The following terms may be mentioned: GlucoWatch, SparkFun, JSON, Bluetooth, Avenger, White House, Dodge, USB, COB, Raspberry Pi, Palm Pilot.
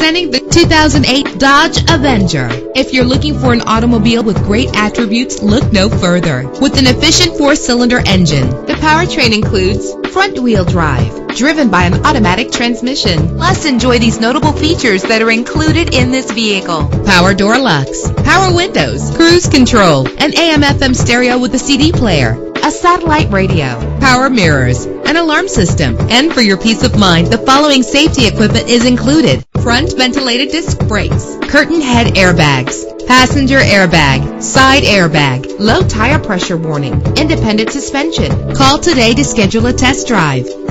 Presenting the 2008 Dodge Avenger. If you're looking for an automobile with great attributes, look no further. With an efficient four-cylinder engine, the powertrain includes front-wheel drive, driven by an automatic transmission. Plus, enjoy these notable features that are included in this vehicle: power door locks, power windows, cruise control, an AM/FM stereo with a CD player, a satellite radio, power mirrors, an alarm system. And for your peace of mind, the following safety equipment is included: front ventilated disc brakes, curtain head airbags, passenger airbag, side airbag, low tire pressure warning, independent suspension. Call today to schedule a test drive.